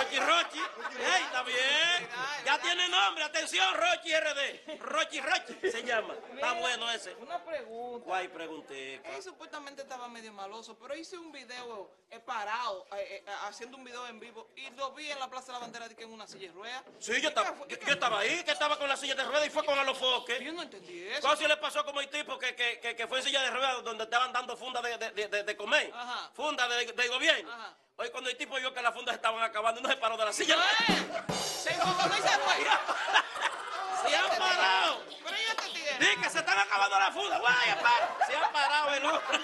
Rochi. Hey, está bien. Ya tiene nombre. Atención, Rochy RD. Rochy se llama. Está bueno ese. Una pregunta. ¿Cuál pregunté? Él supuestamente estaba medio maloso, pero hice un video parado, haciendo un video en vivo, y lo vi en la Plaza de la Bandera que en una silla de ruedas. Sí, yo estaba ahí, que estaba con la silla de ruedas y fue con alofoque. Yo no entendí eso. Casi le pasó como el tipo que fue en silla de ruedas donde estaban dando funda de comer. Ajá. Funda de gobierno. Ajá. Hoy cuando el tipo vio que las fundas estaban acabando, no se paró de la silla. Se encojonó y se fue. Se han parado. Pero yo te tiré. Dice que se están acabando las fundas. Se han parado el hombre.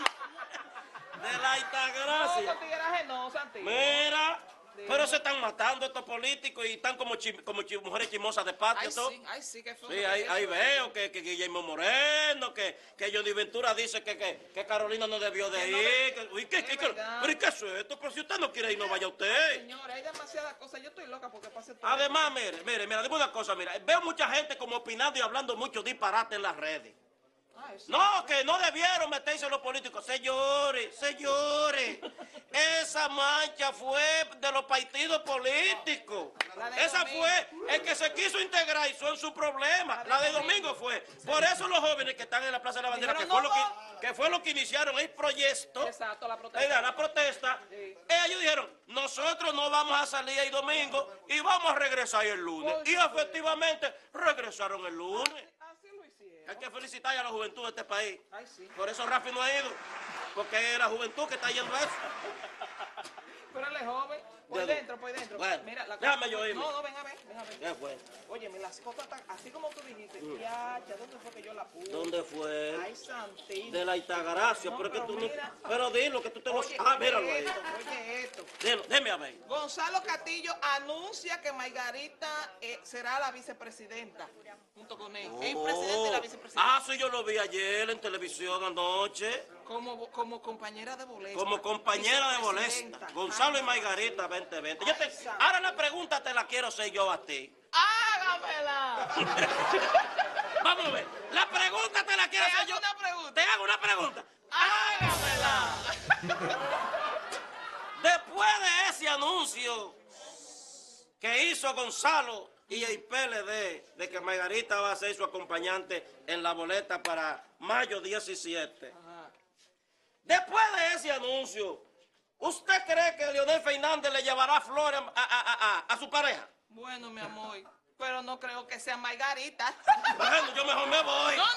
De la Itagracia. No, tigreaje no, Santiago. Mira. Pero se están matando estos políticos y están como mujeres chismosas de patio. Sí, que fue. Sí, ahí veo que Guillermo Moreno, que Johnny Ventura dice que Carolina no debió de ir. Pero ¿qué es esto? Pero si usted no quiere ir, no vaya usted. Señora, hay demasiadas cosas. Yo estoy loca porque pase todo. Además, mire, dime una cosa, mira. Veo mucha gente como opinando y hablando mucho disparate en las redes. No, que no debieron meterse los políticos. Señores, esa mancha fue de los partidos políticos. Esa fue el que se quiso integrar y son su problema. La de domingo fue. Por eso los jóvenes que están en la Plaza de la Bandera, que fue lo que iniciaron el proyecto. Exacto, la protesta. Ellos dijeron, nosotros no vamos a salir el domingo y vamos a regresar el lunes. Y efectivamente regresaron el lunes. Hay que felicitar a la juventud de este país. Ay, sí. Por eso Raffi no ha ido, porque es la juventud que está yendo a eso. Pero él es joven. Voy dentro. Bueno, mira, la déjame yo irme. No, ven a ver. Ya fue. Oye, las cosas están así como tú dijiste. Ya, ¿dónde fue que yo la puse? ¿Dónde fue? Ay, Santín. De la Itagracia. No, pero dilo que tú te lo... míralo ahí. Oye, esto. Dilo, déjame a ver. Gonzalo Castillo anuncia que Margarita será la vicepresidenta. Junto con él. El presidente y la vicepresidenta. Ah, sí, yo lo vi ayer en televisión anoche. Como compañera de boleta. Como compañera de boleta. Gonzalo y Margarita, 2020. Ahora la pregunta te la quiero hacer yo a ti. ¡Hágamela! Vamos a ver. La pregunta te la quiero hacer yo. Te hago una pregunta. ¡Hágamela! Después de ese anuncio que hizo Gonzalo y el PLD de que Margarita va a ser su acompañante en la boleta para mayo 17. Después de ese anuncio, ¿usted cree que Leonel Fernández le llevará flores a su pareja? Bueno, mi amor, pero no creo que sea Margarita. Bueno, yo mejor me voy. No,